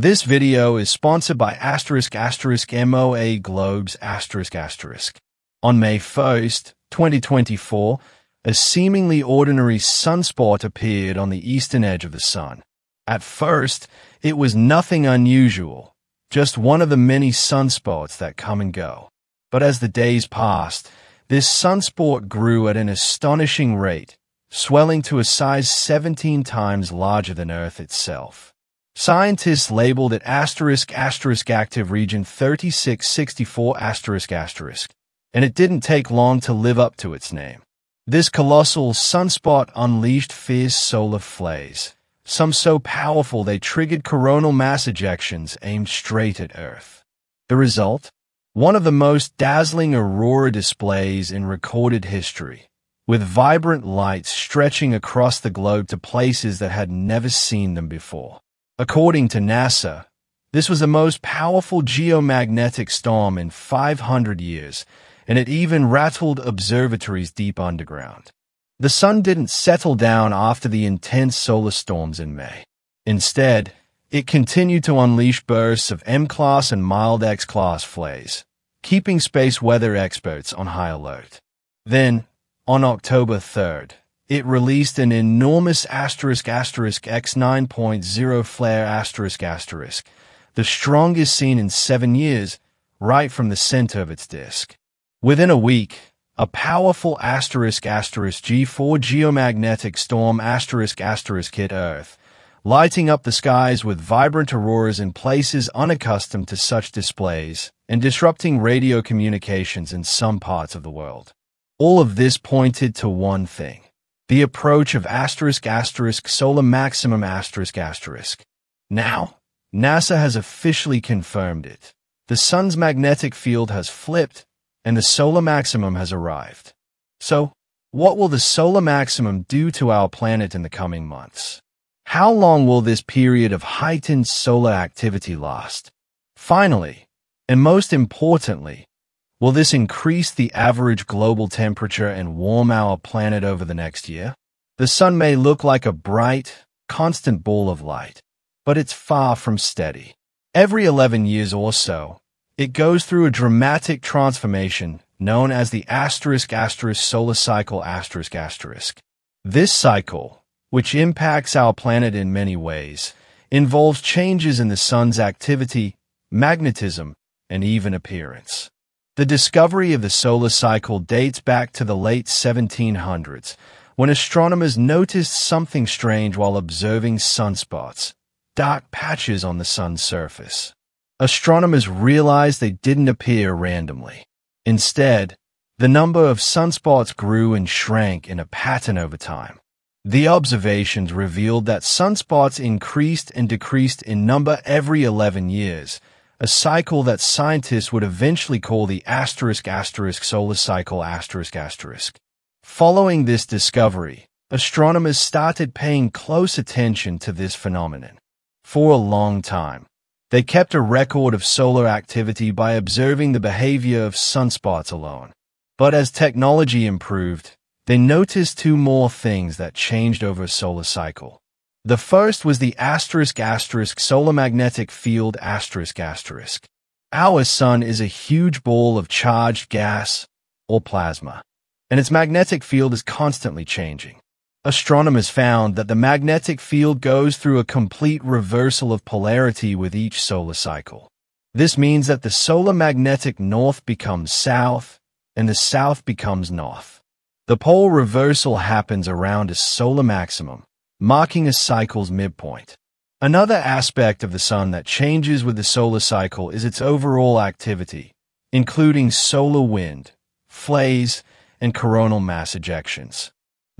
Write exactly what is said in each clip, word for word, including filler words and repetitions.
This video is sponsored by asterisk asterisk M O A Globes asterisk asterisk. On May first, twenty twenty-four, a seemingly ordinary sunspot appeared on the eastern edge of the sun. At first, it was nothing unusual, just one of the many sunspots that come and go. But as the days passed, this sunspot grew at an astonishing rate, swelling to a size seventeen times larger than Earth itself. Scientists labeled it asterisk asterisk active region thirty-six sixty-four asterisk asterisk, and it didn't take long to live up to its name. This colossal sunspot unleashed fierce solar flares, some so powerful they triggered coronal mass ejections aimed straight at Earth. The result? One of the most dazzling aurora displays in recorded history, with vibrant lights stretching across the globe to places that had never seen them before. According to NASA, this was the most powerful geomagnetic storm in five hundred years, and it even rattled observatories deep underground. The sun didn't settle down after the intense solar storms in May. Instead, it continued to unleash bursts of M class and mild X class flares, keeping space weather experts on high alert. Then, on October third, it released an enormous asterisk asterisk X nine point oh flare asterisk asterisk, the strongest seen in seven years, right from the center of its disk. Within a week, a powerful asterisk asterisk G four geomagnetic storm asterisk asterisk hit Earth, lighting up the skies with vibrant auroras in places unaccustomed to such displays and disrupting radio communications in some parts of the world. All of this pointed to one thing: the approach of asterisk asterisk solar maximum asterisk asterisk. Now, NASA has officially confirmed it. The sun's magnetic field has flipped, and the solar maximum has arrived. So, what will the solar maximum do to our planet in the coming months? How long will this period of heightened solar activity last? Finally, and most importantly, will this increase the average global temperature and warm our planet over the next year? The sun may look like a bright, constant ball of light, but it's far from steady. Every eleven years or so, it goes through a dramatic transformation known as the asterisk asterisk solar cycle asterisk asterisk. This cycle, which impacts our planet in many ways, involves changes in the sun's activity, magnetism, and even appearance. The discovery of the solar cycle dates back to the late seventeen hundreds, when astronomers noticed something strange while observing sunspots, dark patches on the sun's surface. Astronomers realized they didn't appear randomly. Instead, the number of sunspots grew and shrank in a pattern over time. The observations revealed that sunspots increased and decreased in number every eleven years, a cycle that scientists would eventually call the asterisk asterisk solar cycle asterisk asterisk. Following this discovery, astronomers started paying close attention to this phenomenon. For a long time, they kept a record of solar activity by observing the behavior of sunspots alone. But as technology improved, they noticed two more things that changed over a solar cycle. The first was the asterisk asterisk solar magnetic field asterisk asterisk. Our sun is a huge ball of charged gas, or plasma, and its magnetic field is constantly changing. Astronomers found that the magnetic field goes through a complete reversal of polarity with each solar cycle. This means that the solar magnetic north becomes south, and the south becomes north. The pole reversal happens around a solar maximum, marking a cycle's midpoint. Another aspect of the sun that changes with the solar cycle is its overall activity, including solar wind, flares, and coronal mass ejections.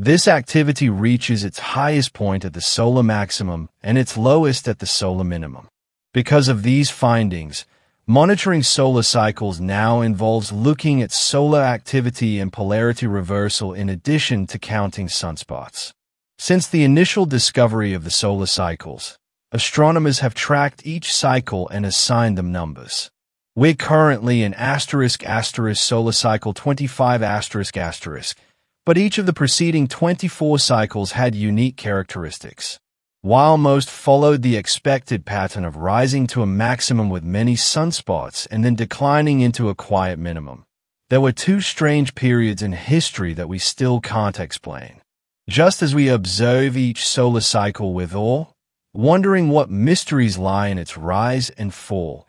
This activity reaches its highest point at the solar maximum and its lowest at the solar minimum. Because of these findings, monitoring solar cycles now involves looking at solar activity and polarity reversal in addition to counting sunspots. Since the initial discovery of the solar cycles, astronomers have tracked each cycle and assigned them numbers. We're currently in asterisk asterisk solar cycle twenty-five asterisk asterisk, but each of the preceding twenty-four cycles had unique characteristics. while most followed the expected pattern of rising to a maximum with many sunspots and then declining into a quiet minimum. There were two strange periods in history that we still can't explain. Just as we observe each solar cycle with awe, wondering what mysteries lie in its rise and fall,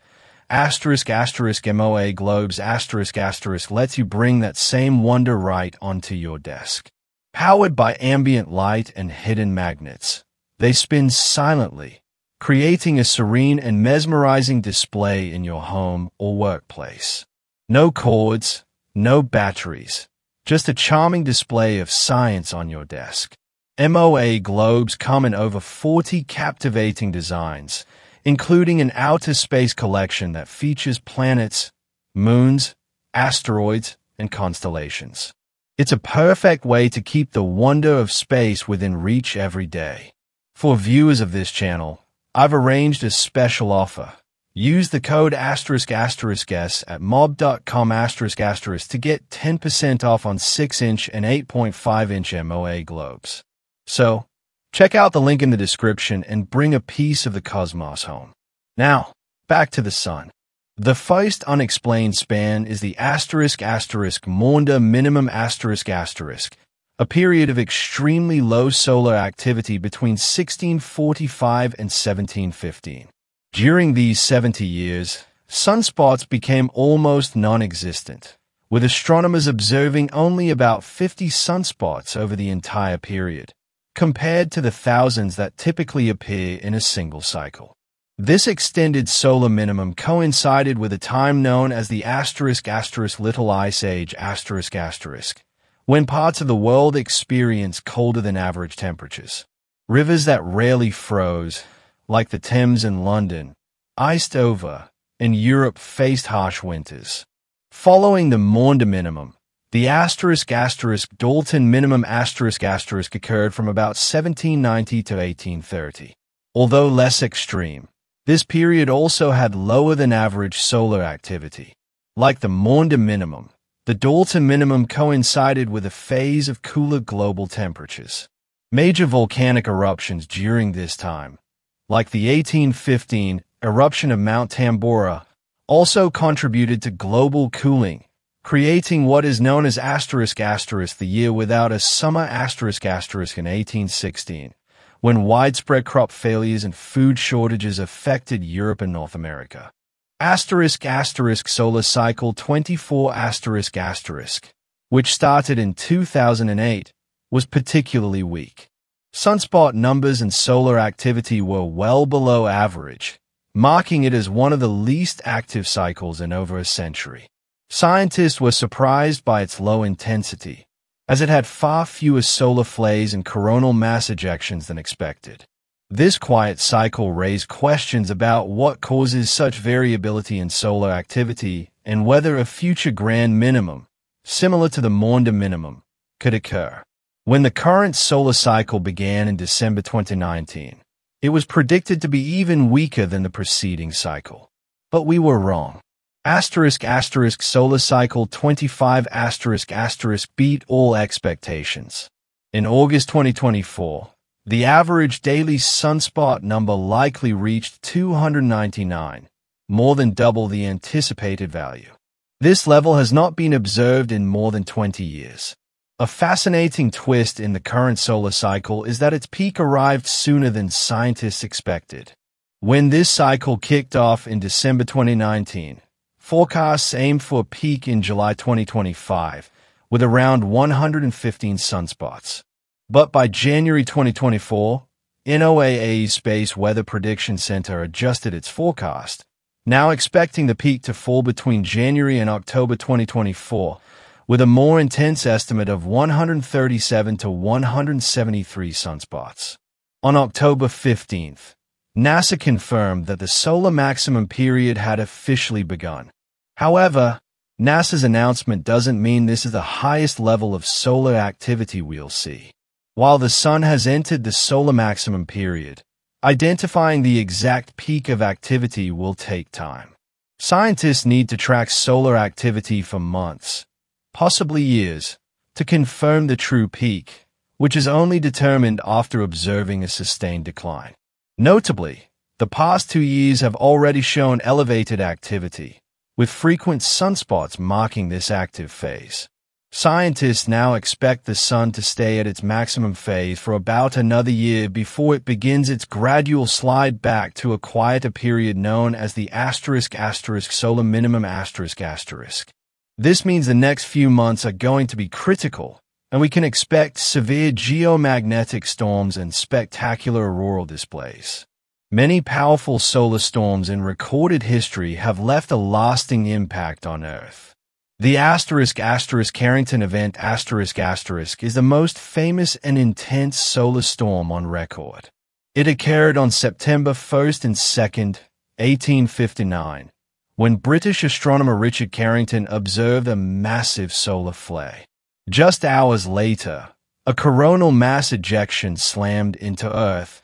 asterisk asterisk M O A Globes asterisk asterisk lets you bring that same wonder right onto your desk. Powered by ambient light and hidden magnets, they spin silently, creating a serene and mesmerizing display in your home or workplace. No cords, no batteries, just a charming display of science on your desk. M O A Globes come in over forty captivating designs, including an outer space collection that features planets, moons, asteroids, and constellations. It's a perfect way to keep the wonder of space within reach every day. For viewers of this channel, I've arranged a special offer. Use the code asterisk asterisk s at mob dot com asterisk asterisk to get ten percent off on six inch and eight point five inch M O A Globes. So, check out the link in the description and bring a piece of the cosmos home. Now, back to the sun. The first unexplained span is the asterisk asterisk Maunder Minimum asterisk asterisk, a period of extremely low solar activity between sixteen forty-five and seventeen fifteen. During these seventy years, sunspots became almost non-existent, with astronomers observing only about fifty sunspots over the entire period, compared to the thousands that typically appear in a single cycle. This extended solar minimum coincided with a time known as the asterisk asterisk Little Ice Age asterisk asterisk, when parts of the world experienced colder than average temperatures. Rivers that rarely froze, like the Thames in London, iced over, and Europe faced harsh winters. Following the Maunder Minimum, the asterisk asterisk Dalton Minimum asterisk asterisk occurred from about seventeen ninety to eighteen thirty. Although less extreme, this period also had lower than average solar activity. Like the Maunder Minimum, the Dalton Minimum coincided with a phase of cooler global temperatures. Major volcanic eruptions during this time, like the eighteen fifteen eruption of Mount Tambora, also contributed to global cooling, creating what is known as asterisk asterisk the year without a summer asterisk asterisk in eighteen sixteen, when widespread crop failures and food shortages affected Europe and North America. Asterisk asterisk solar cycle twenty-four asterisk asterisk, which started in two thousand eight, was particularly weak. Sunspot numbers and solar activity were well below average, marking it as one of the least active cycles in over a century. Scientists were surprised by its low intensity, as it had far fewer solar flares and coronal mass ejections than expected. This quiet cycle raised questions about what causes such variability in solar activity and whether a future grand minimum, similar to the Maunder Minimum, could occur. When the current solar cycle began in December twenty nineteen, it was predicted to be even weaker than the preceding cycle. But we were wrong. Asterisk asterisk solar cycle twenty-five asterisk asterisk beat all expectations. In August twenty twenty-four, the average daily sunspot number likely reached two hundred ninety-nine, more than double the anticipated value. This level has not been observed in more than twenty years. A fascinating twist in the current solar cycle is that its peak arrived sooner than scientists expected. When this cycle kicked off in December twenty nineteen, forecasts aimed for a peak in July twenty twenty-five, with around one hundred fifteen sunspots. But by January twenty twenty-four, NOAA's Space Weather Prediction Center adjusted its forecast, now expecting the peak to fall between January and October twenty twenty-four, with a more intense estimate of one hundred thirty-seven to one hundred seventy-three sunspots. On October fifteenth, NASA confirmed that the solar maximum period had officially begun. However, NASA's announcement doesn't mean this is the highest level of solar activity we'll see. While the sun has entered the solar maximum period, identifying the exact peak of activity will take time. Scientists need to track solar activity for months, possibly years, to confirm the true peak, which is only determined after observing a sustained decline. Notably, the past two years have already shown elevated activity, with frequent sunspots marking this active phase. Scientists now expect the sun to stay at its maximum phase for about another year before it begins its gradual slide back to a quieter period known as the asterisk asterisk solar minimum asterisk asterisk. This means the next few months are going to be critical, and we can expect severe geomagnetic storms and spectacular auroral displays. Many powerful solar storms in recorded history have left a lasting impact on Earth. The asterisk asterisk Carrington Event asterisk asterisk is the most famous and intense solar storm on record. It occurred on September first and second, eighteen fifty-nine, when British astronomer Richard Carrington observed a massive solar flare. Just hours later, a coronal mass ejection slammed into Earth,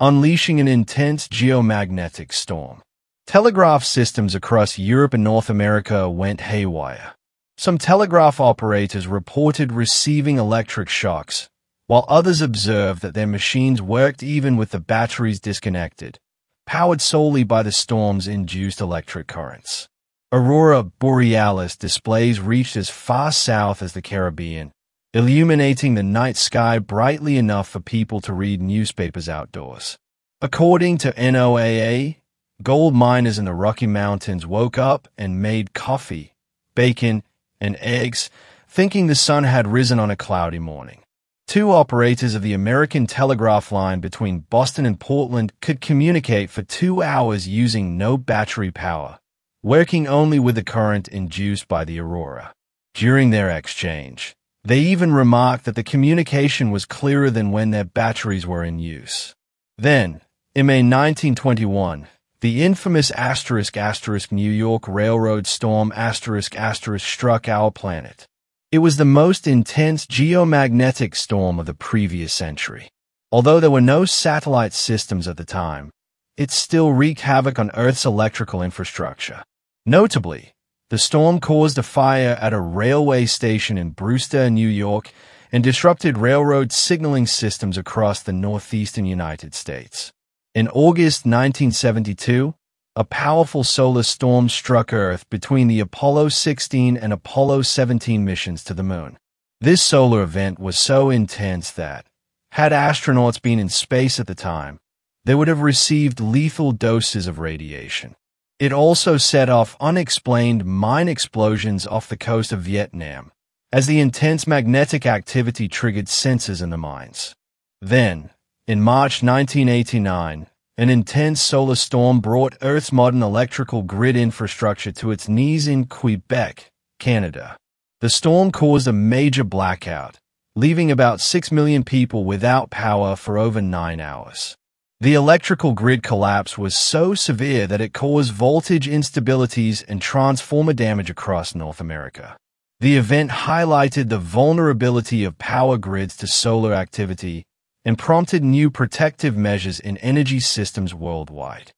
unleashing an intense geomagnetic storm. Telegraph systems across Europe and North America went haywire. Some telegraph operators reported receiving electric shocks, while others observed that their machines worked even with the batteries disconnected, powered solely by the storm's induced electric currents. Aurora borealis displays reached as far south as the Caribbean, illuminating the night sky brightly enough for people to read newspapers outdoors. According to N O A A, gold miners in the Rocky Mountains woke up and made coffee, bacon, and eggs, thinking the sun had risen on a cloudy morning. Two operators of the American telegraph line between Boston and Portland could communicate for two hours using no battery power, working only with the current induced by the aurora. During their exchange, they even remarked that the communication was clearer than when their batteries were in use. Then, in May nineteen twenty-one, the infamous asterisk asterisk New York Railroad Storm asterisk asterisk struck our planet. It was the most intense geomagnetic storm of the previous century. Although there were no satellite systems at the time, it still wreaked havoc on Earth's electrical infrastructure. Notably, the storm caused a fire at a railway station in Brewster, New York, and disrupted railroad signaling systems across the northeastern United States. In August nineteen seventy-two, a powerful solar storm struck Earth between the Apollo sixteen and Apollo seventeen missions to the moon. This solar event was so intense that, had astronauts been in space at the time, they would have received lethal doses of radiation. It also set off unexplained mine explosions off the coast of Vietnam, as the intense magnetic activity triggered sensors in the mines. Then, in March nineteen eighty-nine, an intense solar storm brought Earth's modern electrical grid infrastructure to its knees in Quebec, Canada. The storm caused a major blackout, leaving about six million people without power for over nine hours. The electrical grid collapse was so severe that it caused voltage instabilities and transformer damage across North America. The event highlighted the vulnerability of power grids to solar activity and prompted new protective measures in energy systems worldwide.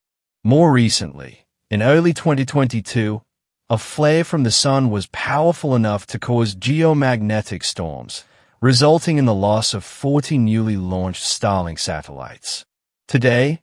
More recently, in early twenty twenty-two, a flare from the sun was powerful enough to cause geomagnetic storms, resulting in the loss of forty newly launched Starlink satellites. Today,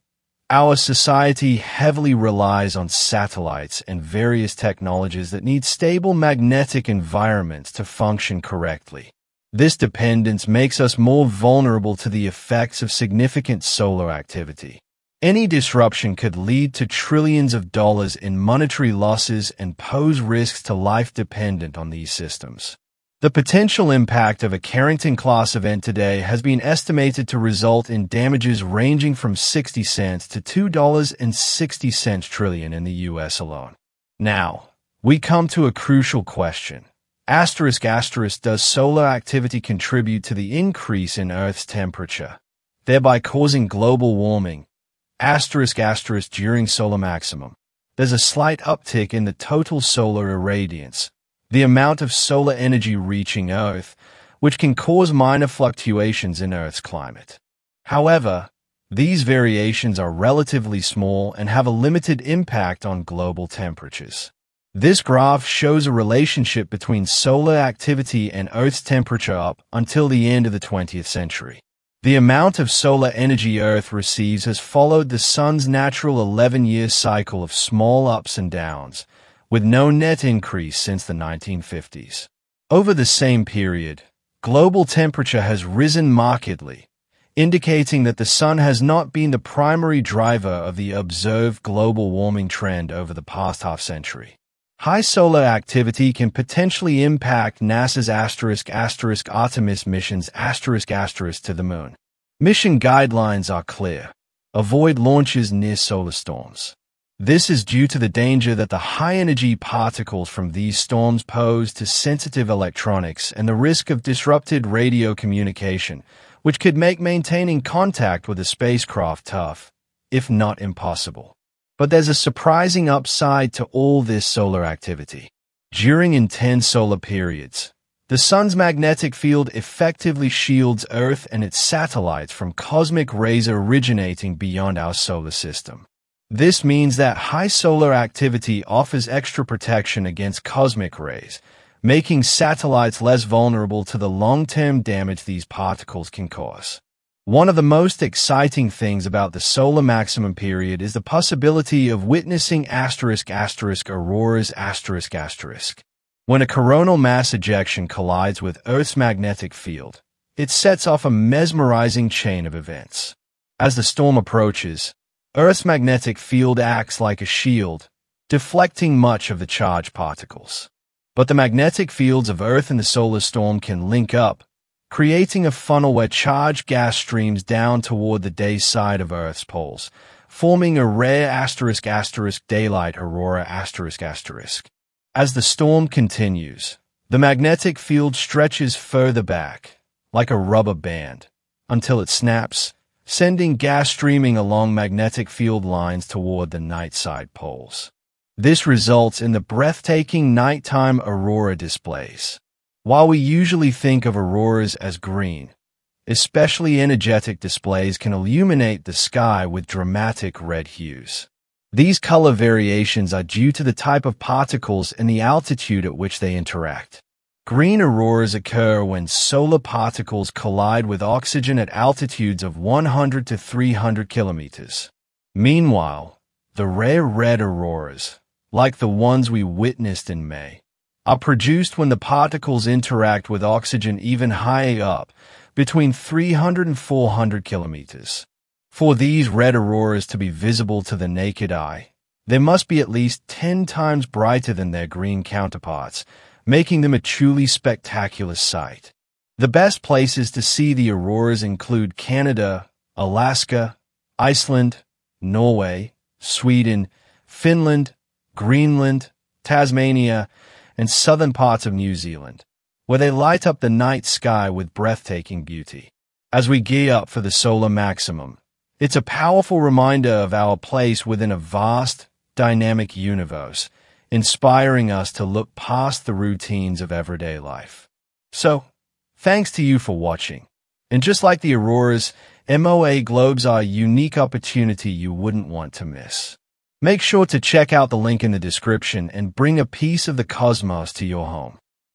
our society heavily relies on satellites and various technologies that need stable magnetic environments to function correctly. This dependence makes us more vulnerable to the effects of significant solar activity. Any disruption could lead to trillions of dollars in monetary losses and pose risks to life dependent on these systems. The potential impact of a Carrington-class event today has been estimated to result in damages ranging from sixty cents to two dollars and sixty cents trillion in the U S alone. Now, we come to a crucial question. Asterisk asterisk does solar activity contribute to the increase in Earth's temperature, thereby causing global warming? Asterisk asterisk during solar maximum, there's a slight uptick in the total solar irradiance, the amount of solar energy reaching Earth, which can cause minor fluctuations in Earth's climate. However, these variations are relatively small and have a limited impact on global temperatures. This graph shows a relationship between solar activity and Earth's temperature up until the end of the twentieth century. The amount of solar energy Earth receives has followed the Sun's natural eleven-year cycle of small ups and downs, with no net increase since the nineteen fifties. Over the same period, global temperature has risen markedly, indicating that the Sun has not been the primary driver of the observed global warming trend over the past half-century. High solar activity can potentially impact NASA's asterisk asterisk Artemis missions asterisk asterisk to the Moon. Mission guidelines are clear. Avoid launches near solar storms. This is due to the danger that the high-energy particles from these storms pose to sensitive electronics and the risk of disrupted radio communication, which could make maintaining contact with a spacecraft tough, if not impossible. But there's a surprising upside to all this solar activity. During intense solar periods, the Sun's magnetic field effectively shields Earth and its satellites from cosmic rays originating beyond our solar system. This means that high solar activity offers extra protection against cosmic rays, making satellites less vulnerable to the long-term damage these particles can cause. One of the most exciting things about the solar maximum period is the possibility of witnessing asterisk asterisk auroras asterisk asterisk. When a coronal mass ejection collides with Earth's magnetic field, it sets off a mesmerizing chain of events. As the storm approaches, Earth's magnetic field acts like a shield, deflecting much of the charged particles. But the magnetic fields of Earth and the solar storm can link up, creating a funnel where charged gas streams down toward the day side of Earth's poles, forming a rare asterisk asterisk daylight aurora asterisk asterisk. As the storm continues, the magnetic field stretches further back, like a rubber band, until it snaps, sending gas streaming along magnetic field lines toward the night side poles. This results in the breathtaking nighttime aurora displays. While we usually think of auroras as green, especially energetic displays can illuminate the sky with dramatic red hues. These color variations are due to the type of particles and the altitude at which they interact. Green auroras occur when solar particles collide with oxygen at altitudes of one hundred to three hundred kilometers. Meanwhile, the rare red auroras, like the ones we witnessed in May, are produced when the particles interact with oxygen even higher up, between three hundred and four hundred kilometers. For these red auroras to be visible to the naked eye, they must be at least ten times brighter than their green counterparts, making them a truly spectacular sight. The best places to see the auroras include Canada, Alaska, Iceland, Norway, Sweden, Finland, Greenland, Tasmania, and southern parts of New Zealand, where they light up the night sky with breathtaking beauty. As we gear up for the solar maximum, it's a powerful reminder of our place within a vast, dynamic universe, inspiring us to look past the routines of everyday life. So, thanks to you for watching. And just like the auroras, M O A Globes are a unique opportunity you wouldn't want to miss. Make sure to check out the link in the description and bring a piece of the cosmos to your home.